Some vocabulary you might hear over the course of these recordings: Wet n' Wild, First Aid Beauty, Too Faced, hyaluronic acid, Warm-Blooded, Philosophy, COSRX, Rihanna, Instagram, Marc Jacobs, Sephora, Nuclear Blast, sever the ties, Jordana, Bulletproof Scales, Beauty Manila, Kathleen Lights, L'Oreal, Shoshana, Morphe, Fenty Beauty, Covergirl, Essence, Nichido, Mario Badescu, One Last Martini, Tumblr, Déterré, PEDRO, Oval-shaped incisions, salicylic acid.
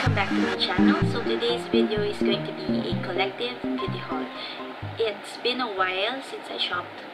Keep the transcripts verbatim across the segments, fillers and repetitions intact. Welcome back to my channel. So today's video is going to be a collective beauty haul. It's been a while since I shopped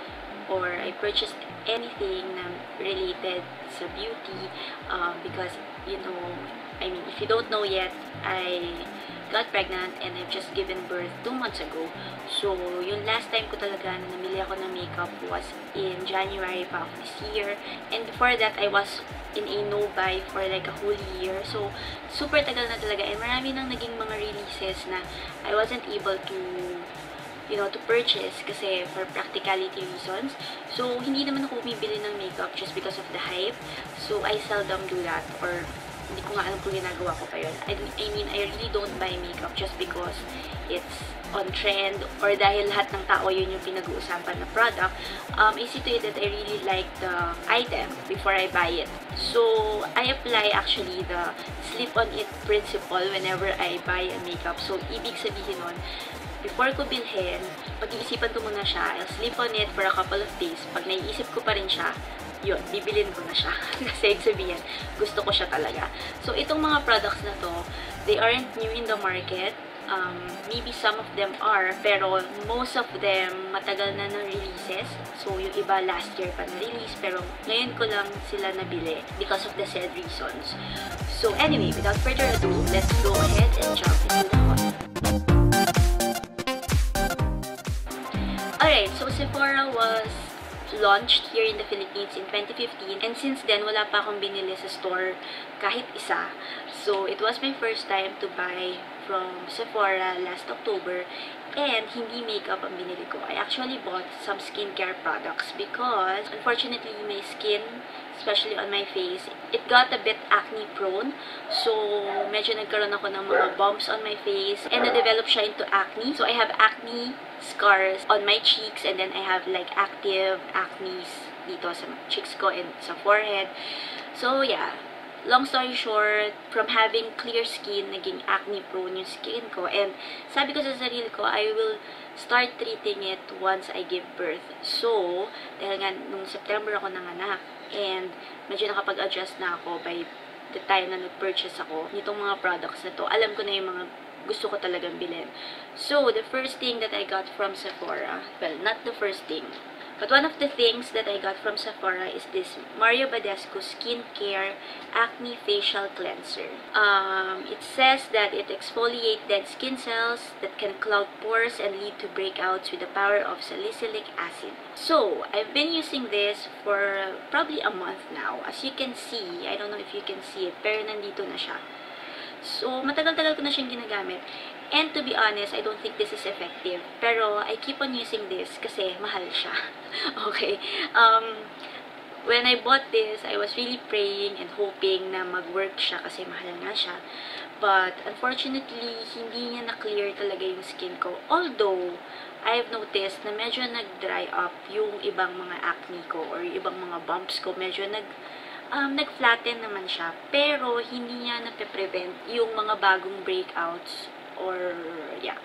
or I purchased anything related to beauty uh, because, you know, I mean, if you don't know yet, I got pregnant and I've just given birth two months ago. So, yung last time ko talaga na namili ako ng makeup was in January pa of this year. And before that, I was in a no-buy for like a whole year. So, super tagal na talaga. And marami nang naging mga releases na I wasn't able to, you know, to purchase kasi for practicality reasons. So, hindi naman ako bumibili ng makeup just because of the hype. So, I seldom do that or hindi ko nga alam kung ginagawa ko pa yun. I, I mean, I really don't buy makeup just because it's on trend or dahil lahat ng tao yun yung pinag-uusapan na product. Um, I see to it that I really like the item before I buy it. So, I apply actually the slip-on-it principle whenever I buy a makeup. So, ibig sabihin nun, before ko bilhin, pag-iisipan ko muna siya. I'll sleep on it for a couple of days. Pag naiisip ko pa rin siya, yun, bibilin ko na siya. Kasi sabihin, gusto ko siya talaga. So, itong mga products na to, they aren't new in the market. Um, maybe some of them are, pero most of them matagal na ng releases. So, yung iba last year pa na-release, pero ngayon ko lang sila nabili because of the said reasons. So, anyway, without further ado, let's go ahead and jump into the haul. Alright, so Sephora was launched here in the Philippines in twenty fifteen, and since then wala pa akong binili sa store kahit isa. So it was my first time to buy from Sephora last October, and hindi makeup ang binili ko. I actually bought some skincare products because unfortunately my skin, especially on my face, it got a bit acne prone. So medyo nagkaroon ako ng mga bumps on my face and na-develop siya into acne. So I have acne scars on my cheeks, and then I have like active acne dito sa cheeks ko and sa forehead. So yeah, long story short, from having clear skin, naging acne prone yung skin ko. And sabi ko sa sarili ko, I will start treating it once I give birth. So, dahil nga nung September ako nanganak, and medyo nakapag-adjust na ako by the time na nag-purchase ako nitong mga products na to. Alam ko na yung mga gusto ko talagang bilhin. So, the first thing that I got from Sephora, well, not the first thing, but one of the things that I got from Sephora is this Mario Badescu Skincare Acne Facial Cleanser. Um, it says that it exfoliates dead skin cells that can clog pores and lead to breakouts with the power of salicylic acid. So, I've been using this for probably a month now. As you can see, I don't know if you can see it, pero nandito na siya. So, matagal-tagal ko na siyang ginagamit. And to be honest, I don't think this is effective. Pero, I keep on using this kasi mahal siya. Okay. Um, when I bought this, I was really praying and hoping na mag-work siya kasi mahal nga siya. But, unfortunately, hindi niya na-clear talaga yung skin ko. Although, I've noticed na medyo nag-dry up yung ibang mga acne ko or yung ibang mga bumps ko. Medyo nag... Um, nag-flatten naman siya, pero hindi niya nape-prevent yung mga bagong breakouts or, yeah,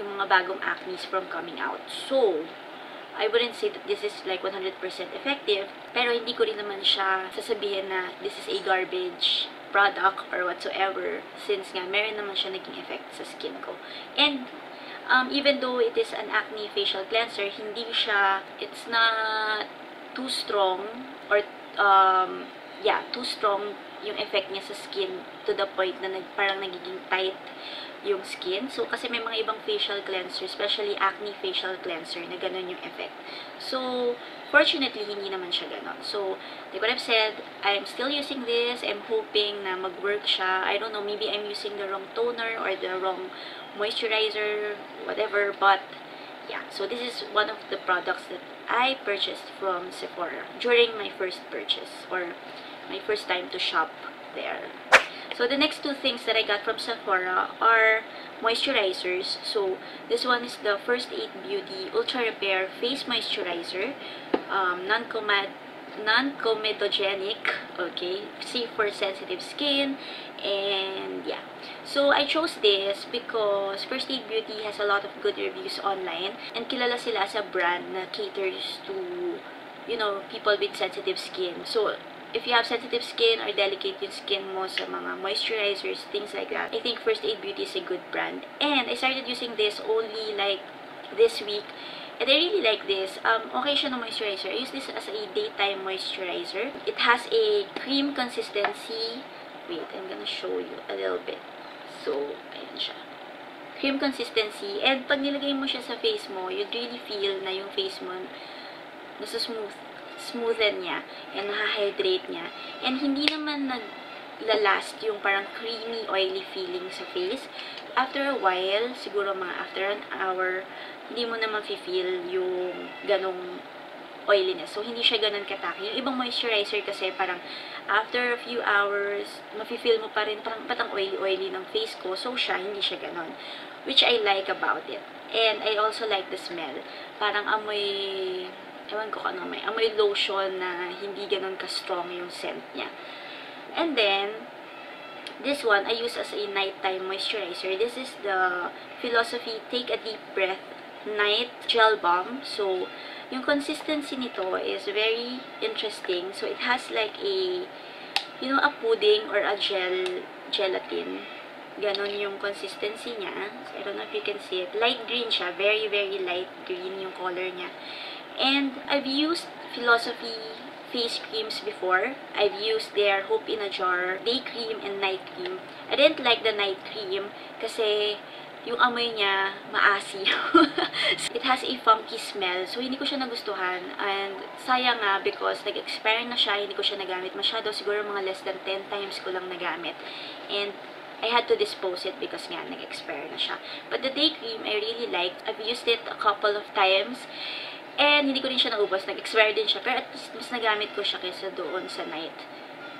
yung mga bagong acnes from coming out. So, I wouldn't say that this is like one hundred percent effective, pero hindi ko rin naman siya sasabihin na this is a garbage product or whatsoever, since nga meron naman siya naging effect sa skin ko. And, um, even though it is an acne facial cleanser, hindi siya, it's not too strong or Um, yeah, too strong yung effect niya sa skin to the point na nag, parang nagiging tight yung skin. So, kasi may mga ibang facial cleanser, especially acne facial cleanser, na ganun yung effect. So, fortunately, hindi naman siya ganun. So, like what I've said, I'm still using this. I'm hoping na mag-work siya. I don't know, maybe I'm using the wrong toner or the wrong moisturizer, whatever, but yeah, so this is one of the products that I purchased from Sephora during my first purchase or my first time to shop there. So the next two things that I got from Sephora are moisturizers. So this one is the First Aid Beauty Ultra Repair Face Moisturizer, um, non-comedogenic, non okay, safe for sensitive skin, and yeah. So, I chose this because First Aid Beauty has a lot of good reviews online, and kilala sila as a brand na caters to, you know, people with sensitive skin. So, if you have sensitive skin or delicate yung skin mo sa mga moisturizers, things like that, I think First Aid Beauty is a good brand. And I started using this only like this week. And I really like this. Um, occasional moisturizer. I use this as a daytime moisturizer. It has a cream consistency. Wait, I'm gonna show you a little bit. So, ayan siya. Cream consistency. And pag nilagay mo siya sa face mo, you'd really feel na yung face mo nasa smooth, smoothen niya and nahahydrate niya. And hindi naman naglalast yung parang creamy, oily feeling sa face. After a while, siguro mga after an hour, hindi mo naman feel yung ganong oiliness. So, hindi siya ganun kataki. Yung ibang moisturizer kasi parang after a few hours, mafe-feel mo pa rin parang patang oily-oily ng face ko. So, siya, hindi siya ganun. Which I like about it. And I also like the smell. Parang amoy, ewan ko kung ano may, amoy lotion na hindi ganun ka-strong yung scent niya. And then, this one I use as a nighttime moisturizer. This is the Philosophy Take a Deep Breath Night Gel Balm. So, yung consistency nito is very interesting. So, it has like a, you know, a pudding or a gel, gelatin. Ganon yung consistency niya. So, I don't know if you can see it. Light green siya. Very, very light green yung color niya. And I've used Philosophy face creams before. I've used their Hope in a Jar day cream and night cream. I didn't like the night cream kasi yung amoy niya, maasi. It has a funky smell. So, hindi ko siya nagustuhan. And, sayang nga because nag-expire na siya. Hindi ko siya nagamit masyado. Siguro mga less than ten times ko lang nagamit. And, I had to dispose it because nga, nag-expire na siya. But the day cream, I really liked. I've used it a couple of times. And, hindi ko rin siya naubos. Nag-expire din siya. Pero, at least, mas nagamit ko siya kaysa doon sa night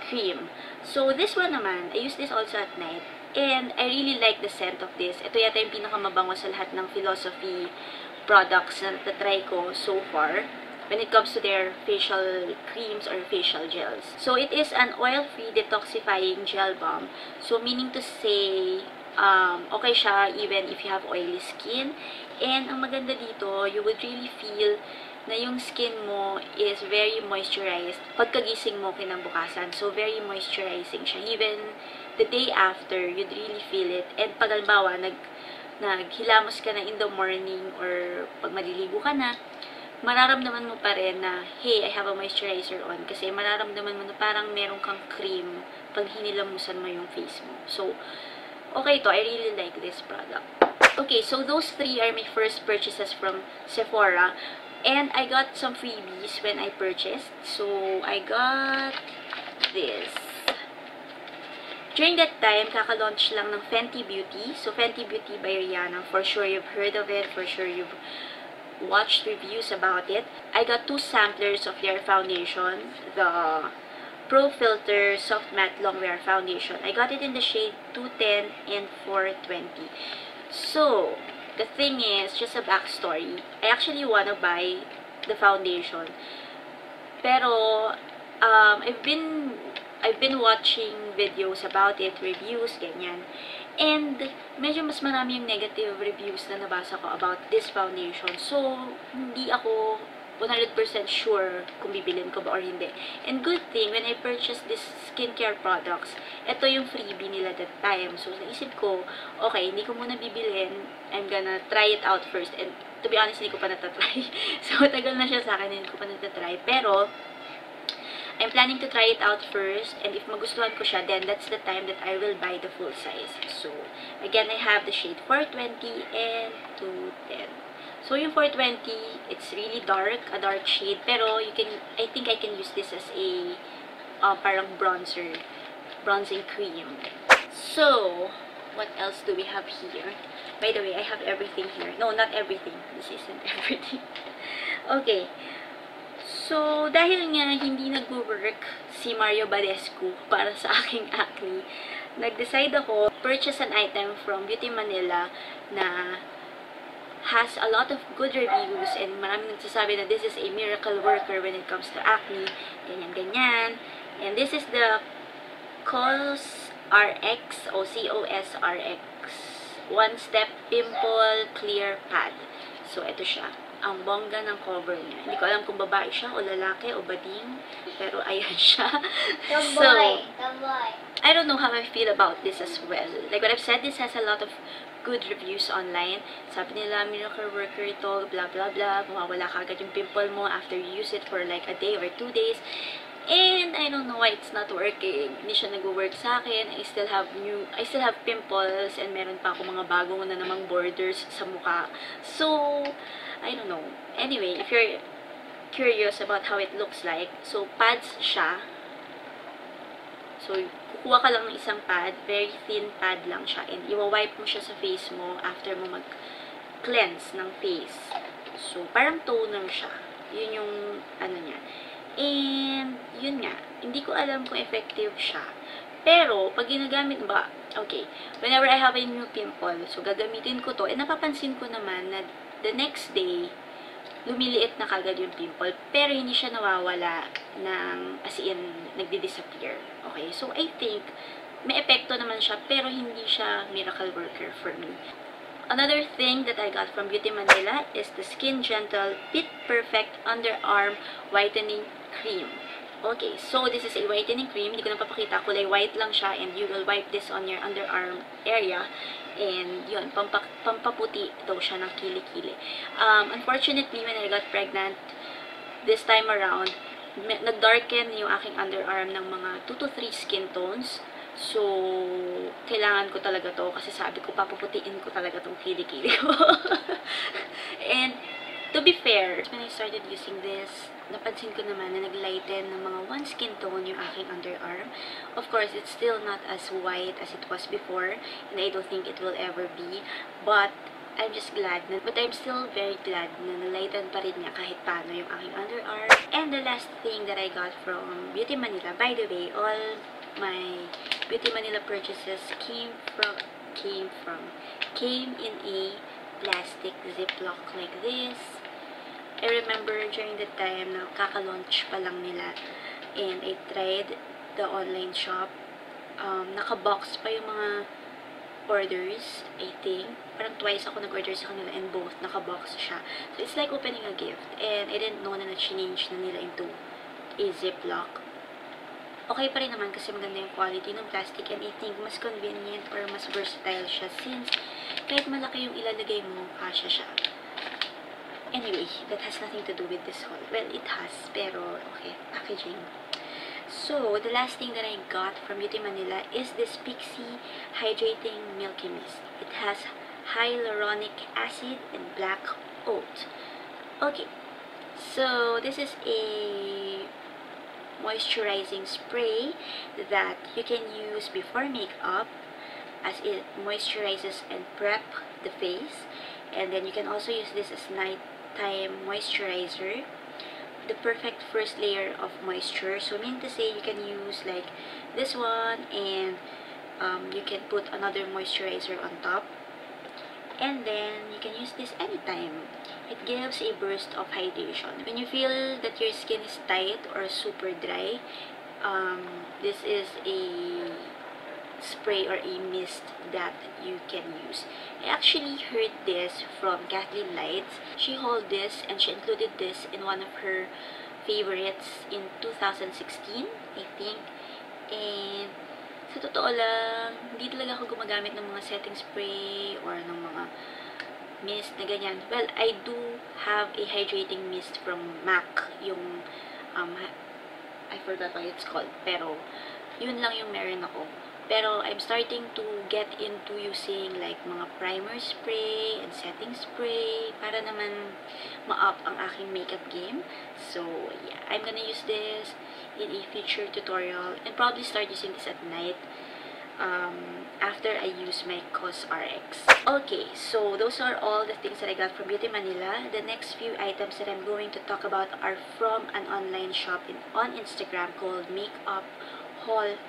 cream. So, this one naman, I use this also at night. And I really like the scent of this. Ito yata yung pinakamabango sa lahat ng Philosophy products na natatry ko so far when it comes to their facial creams or facial gels. So, it is an oil-free detoxifying gel balm. So, meaning to say, um, okay siya even if you have oily skin. And ang maganda dito, you would really feel na yung skin mo is very moisturized pagkagising mo kinabukasan. So, very moisturizing siya. Even the day after, you'd really feel it. And pag halimbawa, nag, naghilamos ka na in the morning or pag maliligo ka na, mararamdaman mo pa rin na, hey, I have a moisturizer on. Kasi mararamdaman mo na parang meron kang cream pag hinilamusan mo yung face mo. So, okay to. I really like this product. Okay, so those three are my first purchases from Sephora. And I got some freebies when I purchased. So, I got this. During that time, kaka-launch lang ng Fenty Beauty. So, Fenty Beauty by Rihanna. For sure you've heard of it. For sure you've watched reviews about it. I got two samplers of their foundation. The Pro Filter Soft Matte Longwear Foundation. I got it in the shade two ten and four twenty. So, the thing is, just a backstory, I actually want to buy the foundation. Pero, um, I've been, I've been watching videos about it, reviews, ganyan. And, medyo mas marami yung negative reviews na nabasa ko about this foundation. So, hindi ako one hundred percent sure kung bibilin ko ba or hindi. And good thing, when I purchased this skincare products, ito yung freebie nila that time. So, naisip ko, okay, hindi ko muna bibilin. I'm gonna try it out first. And to be honest, hindi ko pa natatry. So, tagal na siya sa akin, hindi ko pa natatry. Pero, I'm planning to try it out first. And if magustuhan ko siya, then that's the time that I will buy the full size. So, again, I have the shade four twenty and two ten. So, yung four twenty, it's really dark, a dark shade. Pero, you can, I think I can use this as a uh, parang bronzer, bronzing cream. So, what else do we have here? By the way, I have everything here. No, not everything. This isn't everything. Okay. So, dahil nga hindi nag-work si Mario Badescu para sa aking acne, nag-decide ako purchase an item from Beauty Manila na has a lot of good reviews and maraming nagsasabi na this is a miracle worker when it comes to acne, ganyan, ganyan. And this is the C O S R X o C O S R X One Step Pimple Clear Pad. So, ito siya. ang bongga ng cover niya. Hindi ko alam kung babae siya o lalaki o bading, pero ayan siya. So, I don't know how I feel about this as well. Like what I've said, this has a lot of good reviews online. Sabi nila, miracle worker ito, blah blah blah, mawawala ka agad yung pimple mo after you use it for like a day or two days. And I don't know why it's not working. Hindi siya nag-work sa akin. I still have new, I still have pimples and meron pa ako mga bagong na namang borders sa mukha. So, I don't know. Anyway, if you're curious about how it looks like, so pads siya. So, kukuha ka lang ng isang pad, very thin pad lang siya. And iwa-wipe mo siya sa face mo after mo mag-cleanse ng face. So, parang toner siya. Yun yung ano niya. And, yun nga, hindi ko alam kung effective siya. Pero, pag ginagamit ba, okay, whenever I have a new pimple, so gagamitin ko to, and napapansin ko naman na the next day, lumiliit na kagad yung pimple, pero hindi siya nawawala ng, as in, nagdi-disappear. Okay, so I think, may epekto naman siya, pero hindi siya miracle worker for me. Another thing that I got from Beauty Manila is the Skin Gentle Fit Perfect Underarm Whitening Cream. Okay, so this is a whitening cream. Hindi ko na papakita, kulay white lang siya, and you will wipe this on your underarm area. And yun, pampa pampaputi daw siya ng kili-kili. Um, unfortunately, when I got pregnant this time around, nag-darken yung aking underarm ng mga two to three skin tones. So, kailangan ko talaga to kasi sabi ko, papaputiin ko talaga tong kili-kili ko. And, to be fair, when I started using this, napansin ko naman na nag-lighten ng mga one skin tone yung aking underarm. Of course, it's still not as white as it was before, and I don't think it will ever be. But, I'm just glad na, but I'm still very glad na nalighten pa rin niya kahit paano yung aking underarm. And the last thing that I got from Beauty Manila, by the way, all my Beauty Manila purchases came from came from came in a plastic ziplock like this. I remember during the time na kaka-launch pa lang nila, and I tried the online shop. Um, naka-box pa yung mga orders, I think. Parang twice ako nag-order sa kanila, and both naka-box siya. So it's like opening a gift, and I didn't know na na-change na nila into a ziplock. Okay pa rin naman kasi maganda yung quality ng plastic, and I think mas convenient or mas versatile siya since kahit malaki yung ilalagay mo, kasya siya. Anyway, that has nothing to do with this haul. Well, it has, pero okay, packaging. So, the last thing that I got from Beauty Manila is this Pixi Hydrating Milky Mist. It has hyaluronic acid and black oat. Okay, so this is a moisturizing spray that you can use before makeup as it moisturizes and prep the face, and then you can also use this as nighttime moisturizer, the perfect first layer of moisture. So meaning to say, you can use like this one, and um, you can put another moisturizer on top, and then you can use this anytime. It gives a burst of hydration. When you feel that your skin is tight or super dry, um, this is a spray or a mist that you can use. I actually heard this from Kathleen Lights. She hauled this and she included this in one of her favorites in two thousand sixteen, I think. And sa totoo lang, hindi talaga ako gumagamit ng mga setting spray or ng mga mist na ganyan. Well, I do have a hydrating mist from MAC. Yung, um, I forgot what it's called. Pero, yun lang yung meron ako. Pero, I'm starting to get into using like mga primer spray and setting spray para naman ma-up ang aking makeup game. So, yeah, I'm gonna use this in a future tutorial, and probably start using this at night um, after I use my COSRX. Okay, so those are all the things that I got from Beauty Manila. The next few items that I'm going to talk about are from an online shop in, on Instagram called Makeup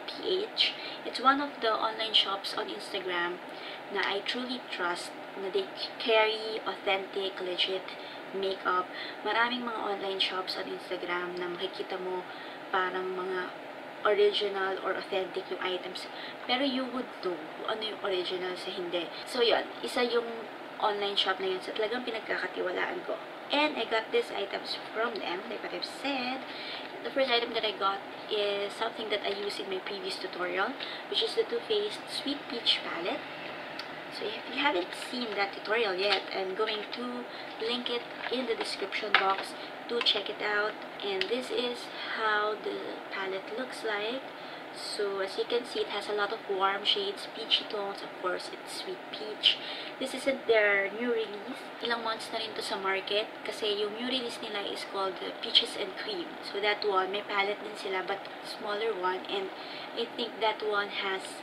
P H. It's one of the online shops on Instagram na I truly trust na they carry authentic, legit makeup. Maraming mga online shops on Instagram na makikita mo parang mga original or authentic yung items. Pero you would do ano yung original sa hindi. So, yun. Isa yung online shop na yun sa talagang pinagkakatiwalaan ko. and I got these items from them, like what I've said. The first item that I got is something that I used in my previous tutorial, which is the Too Faced Sweet Peach Palette. So if you haven't seen that tutorial yet, I'm going to link it in the description box to check it out. And this is how the palette looks like. So as you can see, it has a lot of warm shades, peachy tones, of course, it's sweet peach. This isn't their new release. Ilang months na rin to sa market kasi yung new release nila is called uh, Peaches and Cream. So that one, may palette din sila but smaller one, and I think that one has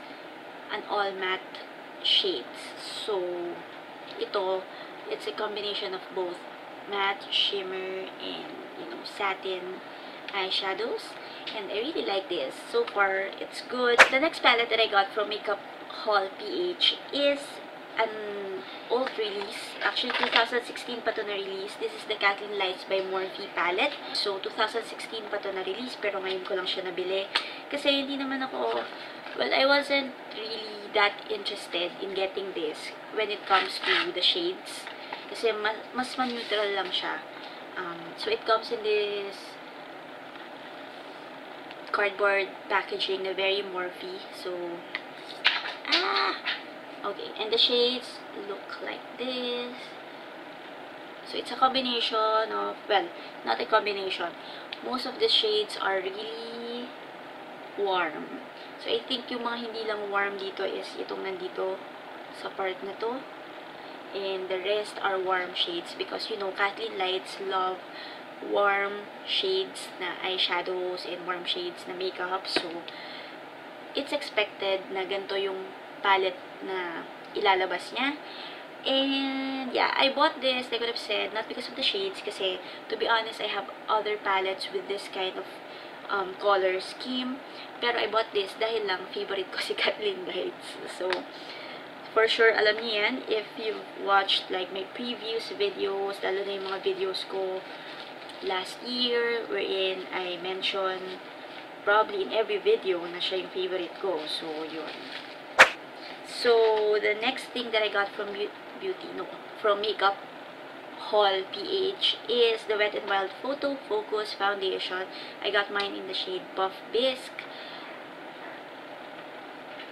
an all matte shades. So ito, it's a combination of both matte, shimmer, and you know, satin eyeshadows. And I really like this. So far, it's good. The next palette that I got from Makeup P H is an old release. Actually, twenty sixteen pa to na release. This is the Kathleen Lights by Morphe palette. So, twenty sixteen pa to na release, pero ngayon ko lang siya nabili. Kasi hindi naman ako, well, I wasn't really that interested in getting this when it comes to the shades. Kasi mas, mas man-neutral lang siya. Um, so, it comes in this cardboard packaging, na very Morphe. So, ah! Okay, and the shades look like this. So, it's a combination of, well, not a combination. Most of the shades are really warm. So, I think yung mga hindi lang warm dito is itong nandito sa part na to. And the rest are warm shades because, you know, Kathleen Lights love warm shades na eyeshadows and warm shades na makeup. So, it's expected na ganito yung palette na ilalabas niya. And, yeah, I bought this, like what I've said, not because of the shades, kasi, to be honest, I have other palettes with this kind of um, color scheme. Pero I bought this dahil lang favorite ko si Kathleen Lights. So, for sure, alam niyo yan, if you've watched, like, my previous videos, lalo na yung mga videos ko last year, wherein I mentioned probably in every video na siya yung favorite ko. So, yun. So, the next thing that I got from Beauty, no, from Makeup Haul P H is the Wet n' Wild Photo Focus Foundation. I got mine in the shade Buff Bisque.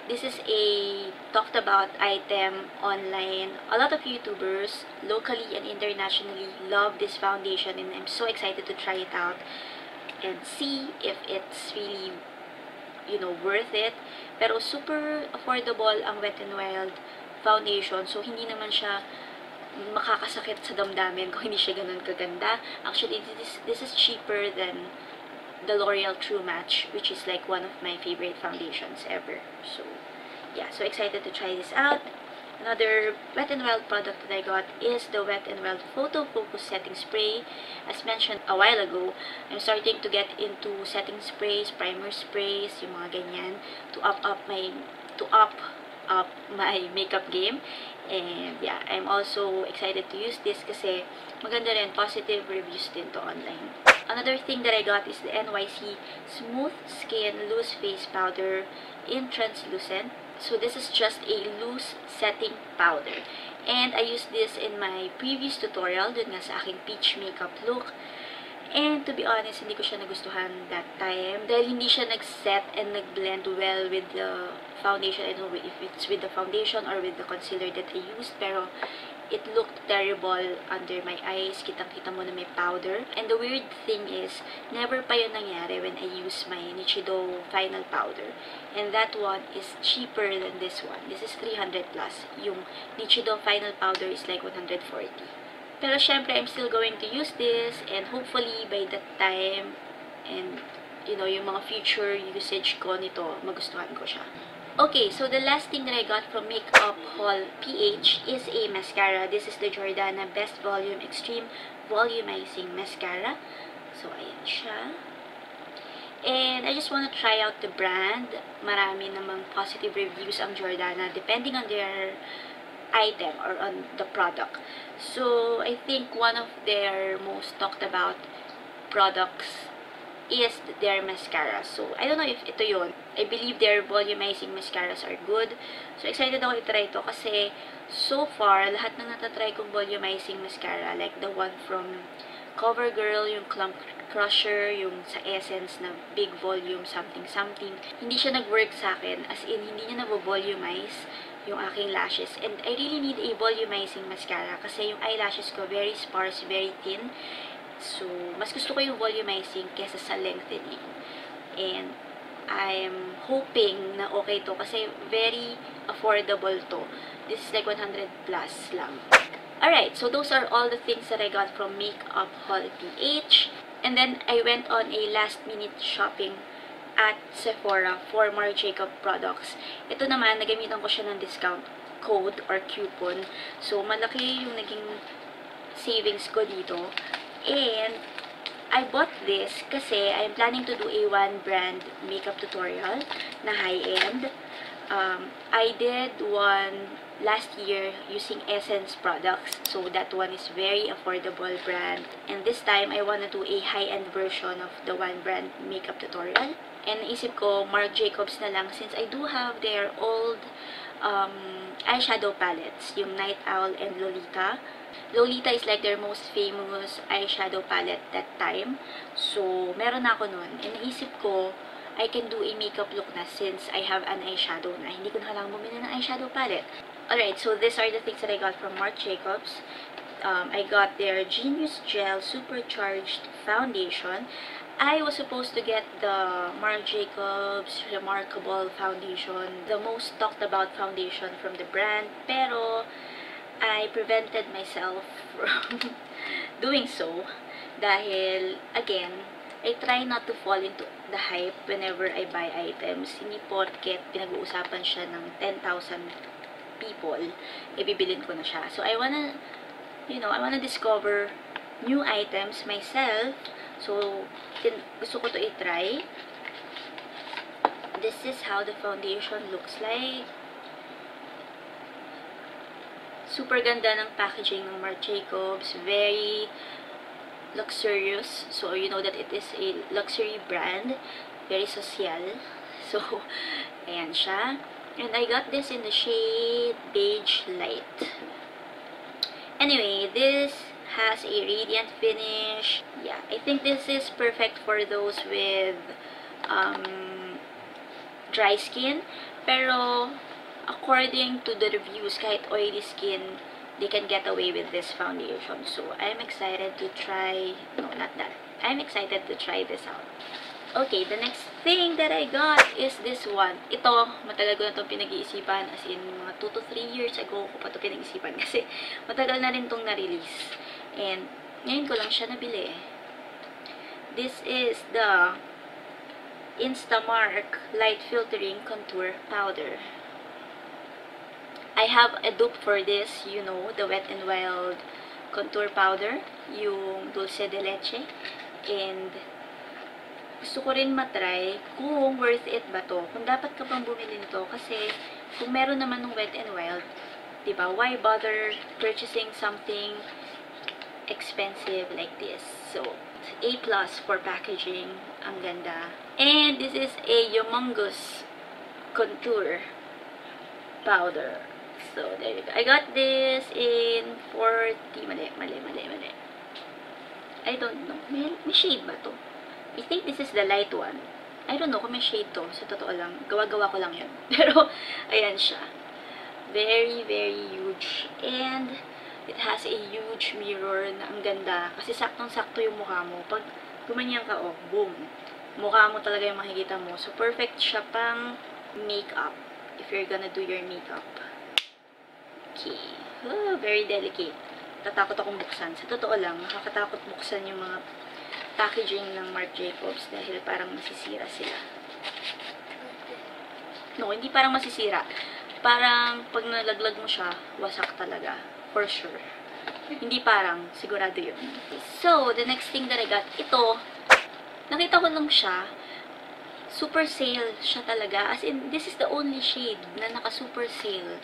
This is a talked about item online. A lot of YouTubers, locally and internationally, love this foundation, and I'm so excited to try it out and see if it's really, you know, worth it. Pero super affordable ang Wet n' Wild foundation. So, hindi naman siya makakasakit sa damdamin kung hindi siya ganun kaganda. Actually, this, this is cheaper than the L'Oreal True Match, which is like one of my favorite foundations ever. So, yeah, so excited to try this out. Another Wet n' Wild product that I got is the Wet n' Wild Photo Focus Setting Spray. As mentioned a while ago, I'm starting to get into setting sprays, primer sprays, yung mga ganyan, to up up my, to up up my makeup game. And yeah, I'm also excited to use this kasi maganda rin, positive reviews din to online. Another thing that I got is the N Y C Smooth Skin Loose Face Powder in Translucent. So this is just a loose setting powder. And I used this in my previous tutorial, dun nga sa aking peach makeup look. And to be honest, hindi ko siya nagustuhan that time. Dahil hindi siya nag-set and nag-blend well with the foundation. I don't know if it's with the foundation or with the concealer that I used. Pero it looked terrible under my eyes. Kitang-kita mo na may powder. And the weird thing is, never pa yun nangyari when I use my Nichido final powder. And that one is cheaper than this one. This is three hundred plus. Yung Nichido final powder is like one hundred forty. Pero syempre, I'm still going to use this. And hopefully, by that time, and you know, yung mga future usage ko nito, magustuhan ko siya. Okay, so the last thing that I got from Makeup Haul P H is a mascara. This is the Jordana Best Volume Extreme Volumizing Mascara. So, ayan siya. And I just want to try out the brand. Marami namang positive reviews ang Jordana depending on their item or on the product. So, I think one of their most talked about products is their mascara. So, I don't know if ito yun. I believe their volumizing mascaras are good. So, excited ako itry ito kasi so far, lahat ng natatry kong volumizing mascara, like the one from Covergirl, yung Clump Crusher, yung sa Essence na big volume something-something, hindi siya nag-work sa akin. As in, hindi niya nabo-volumize yung aking lashes. And I really need a volumizing mascara kasi yung eyelashes ko very sparse, very thin. So, mas gusto ko yung volumizing kesa sa lengthening. And I'm hoping na okay to kasi very affordable to. This is like one hundred plus lang. Alright, so those are all the things that I got from Makeup P H. And then, I went on a last-minute shopping at Sephora for Marc Jacobs products. Ito naman, nagamitan ko siya ng discount code or coupon. So, malaki yung naging savings ko dito. And, I bought this kasi I'm planning to do a one-brand makeup tutorial na high-end. Um, I did one last year using Essence products. So, that one is very affordable brand. And this time, I want to do a high-end version of the one-brand makeup tutorial. And naisip ko, Marc Jacobs na lang since I do have their old um, eyeshadow palettes, yung Night Owl and Lolita. Lolita is like their most famous eyeshadow palette that time. So, meron ako nun. And naisip ko, I can do a makeup look na since I have an eyeshadow na. Hindi ko na lang bumili ng eyeshadow palette. Alright, so these are the things that I got from Marc Jacobs. Um, I got their Genius Gel Supercharged Foundation. I was supposed to get the Marc Jacobs Remarkable Foundation, the most talked about foundation from the brand, pero I prevented myself from doing so dahil, again, I try not to fall into the hype whenever I buy items. Hindi porket pinag-uusapan siya ng ten thousand people, eh, bibilin ko na siya. So, I wanna, you know, I wanna discover new items myself. So, tin gusto ko to i-try. This is how the foundation looks like. Super ganda ng packaging ng Marc Jacobs. Very luxurious, so you know that it is a luxury brand, very social. So, ayan siya. And I got this in the shade Beige Light. Anyway, this has a radiant finish. Yeah, I think this is perfect for those with um, dry skin. Pero, according to the reviews, kahit oily skin, they can get away with this foundation. So, I'm excited to try... No, not that. I'm excited to try this out. Okay, the next thing that I got is this one. Ito, matagal ko na itong pinag-iisipan. As in, mga two to three years ago ko pa ito pinag-iisipan. Kasi, matagal na rin itong na-release. And, ngayon ko lang siya nabili. This is the Instamark Light Filtering Contour Powder. I have a dupe for this, you know, the Wet n' Wild contour powder, yung Dulce de Leche, and gusto ko rin matry kung worth it ba to, kung dapat ka bang bumili nito, kasi kung meron naman ng Wet n' Wild, diba, why bother purchasing something expensive like this? So, A plus for packaging, ang ganda. And this is a humongous contour powder. So, there you go. I got this in forty... Mali, mali, mali, mali. I don't know. May, may shade ba to? I think this is the light one. I don't know kung may shade to. Sa totoo lang. Gawa-gawa ko lang yun. Pero, ayan siya. Very, very huge. And, it has a huge mirror na ang ganda. Kasi saktong-sakto yung mukha mo. Pag gumanyan ka, oh, boom. Mukha mo talaga yung makikita mo. So, perfect siya pang makeup. If you're gonna do your makeup. Okay. Oh, very delicate. Tatakot akong buksan. Sa totoo lang, nakakatakot buksan yung mga packaging ng Marc Jacobs dahil parang masisira sila. No, hindi parang masisira. Parang pag nalaglag mo siya, wasak talaga. For sure. Hindi parang, sigurado yun. So, the next thing that I got, ito, nakita ko lang siya. Super sale siya talaga. As in, this is the only shade na naka-super sale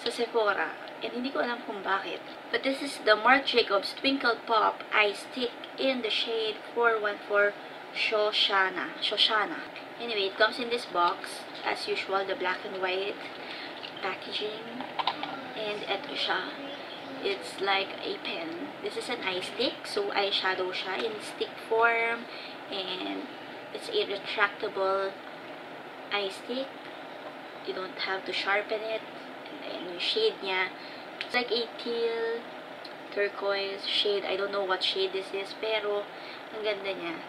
sa Sephora, and hindi ko alam kung bakit. But this is the Marc Jacobs Twinkle Pop Eye Stick in the shade four one four Shoshana. Shoshana. Anyway, it comes in this box. As usual, the black and white packaging. And eto siya. It's like a pen. This is an eye stick. So, eyeshadow siya in stick form. And it's a retractable eye stick. You don't have to sharpen it. And then yung shade niya. It's like a teal turquoise shade. I don't know what shade this is. Pero, ang ganda niya.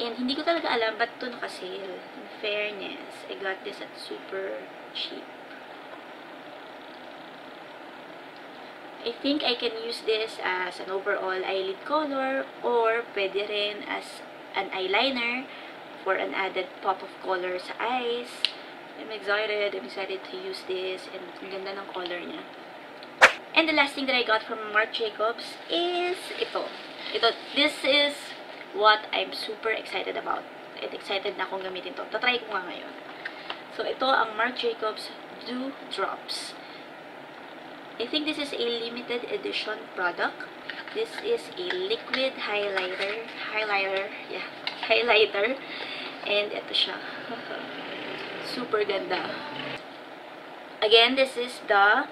And hindi ko talaga alam ba't ito naka-sale. In fairness, I got this at super cheap. I think I can use this as an overall eyelid color or pwede rin as an eyeliner for an added pop of color sa eyes. I'm excited. I'm excited to use this and ang ganda ng color niya. And the last thing that I got from Marc Jacobs is ito. Ito, this is what I'm super excited about. And excited na akong gamitin ito. Tatry ko nga ngayon. So, ito ang Marc Jacobs Dew Drops. I think this is a limited edition product. This is a liquid highlighter. Highlighter. Yeah. Highlighter. And ito siya. Super ganda. Again, this is the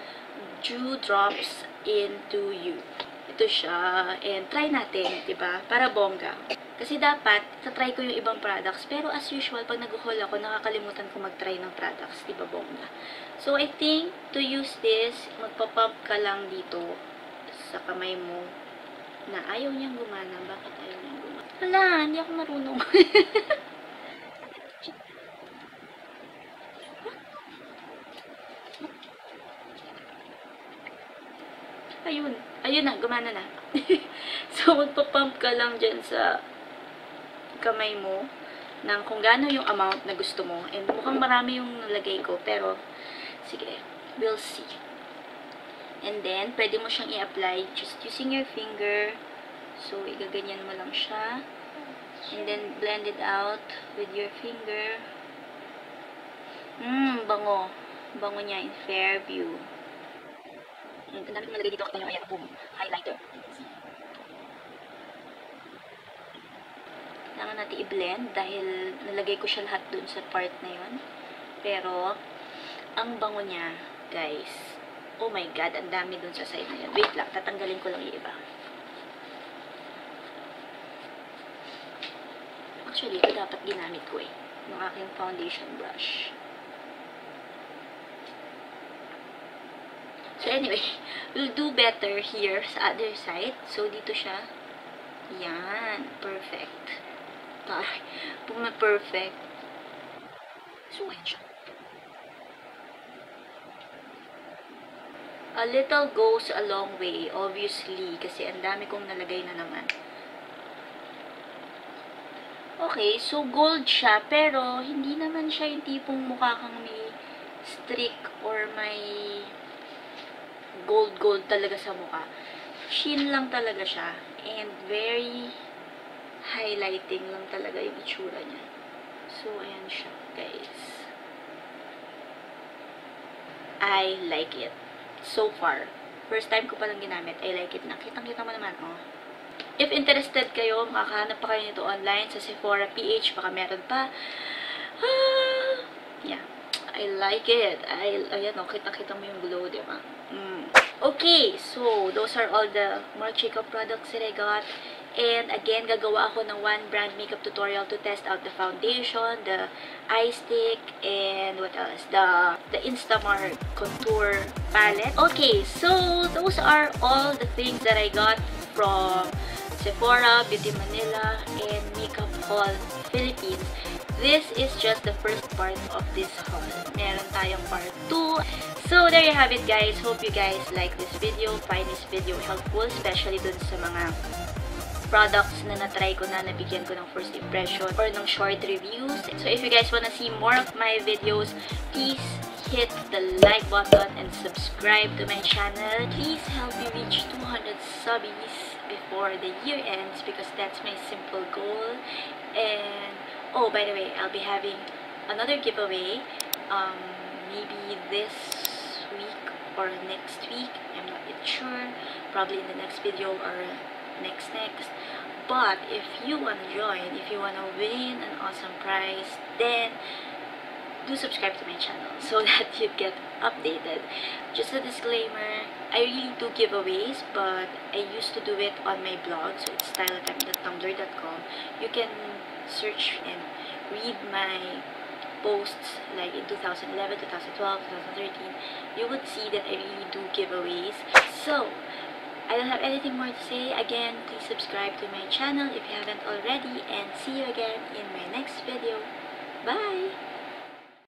Dew Drops Into You. Ito siya. And try natin. Diba? Para bongga. Kasi dapat, tatry ko yung ibang products. Pero as usual, pag nag-haul ako, nakakalimutan ko mag-try ng products. Diba bongga? So, I think, to use this, magpapump ka lang dito sa kamay mo na ayaw niyang gumana. Bakit ayaw niyang gumana? Wala, hindi ako marunong. Ayun. Ayun na, gumana na. So, magpapump ka lang dyan sa kamay mo ng kung gaano yung amount na gusto mo. And mukhang marami yung nalagay ko. Pero, sige. We'll see. And then, pwede mo siyang i-apply just using your finger. So, igaganyan mo lang siya. And then, blend it out with your finger. Mmm, bango. Bango niya in Fairview. Ang dami kong nalagay dito. Kita nyo, ayan, boom. Highlighter. Kailangan natin i-blend dahil nalagay ko siya lahat dun sa part na yun. Pero, ang bango niya, guys. Oh my God, ang dami dun sa side na yun. Wait lang, tatanggalin ko lang yung iba. Actually, ito dapat ginamit ko eh. Yung aking foundation brush. So anyway, we'll do better here sa other side. So dito siya. Yan, perfect. Ay, puma-perfect. So ayan siya. A little goes a long way, obviously, kasi ang dami kong nalagay na naman. Okay, so gold siya, pero hindi naman siya yung tipong mukha kang may streak or may gold-gold talaga sa mukha. Sheen lang talaga siya. And very highlighting lang talaga yung itsura niya. So, ayan siya, guys. I like it. So far. First time ko palang ginamit. I like it na. Kitang-kita mo naman, oh. If interested kayo, makakahanap pa kayo nito online sa Sephora P H. Baka meron pa. Ah, yeah. I like it. I, ayan, oh. Kitang-kita mo yung glow, di ba? Mm. Okay, so those are all the Marc Jacobs products that I got. And again, gagawa ako ng one brand makeup tutorial to test out the foundation, the eye stick, and what else? The, the Instamark contour palette. Okay, so those are all the things that I got from Sephora, Beauty Manila, and Makeup Haul Philippines. This is just the first part of this haul. Meron tayong part two. So, there you have it, guys. Hope you guys like this video. Find this video helpful, especially dun sa mga products na natry ko na, nabigyan ko ng first impression or ng short reviews. So, if you guys wanna see more of my videos, please hit the like button and subscribe to my channel. Please help me reach two hundred subbies before the year ends because that's my simple goal. And, oh, by the way, I'll be having another giveaway. Um, maybe this week or next week, I'm not yet sure, probably in the next video or next next, But if you want to join, if you want to win an awesome prize, then do subscribe to my channel so that you get updated. Just a disclaimer, I really do giveaways, but I used to do it on my blog, so it's style time dot tumblr dot com. You can search and read my posts like in two thousand eleven, two thousand twelve, two thousand thirteen. You would see that I really do giveaways. So I don't have anything more to say. Again, please subscribe to my channel if you haven't already, and see you again in my next video. Bye!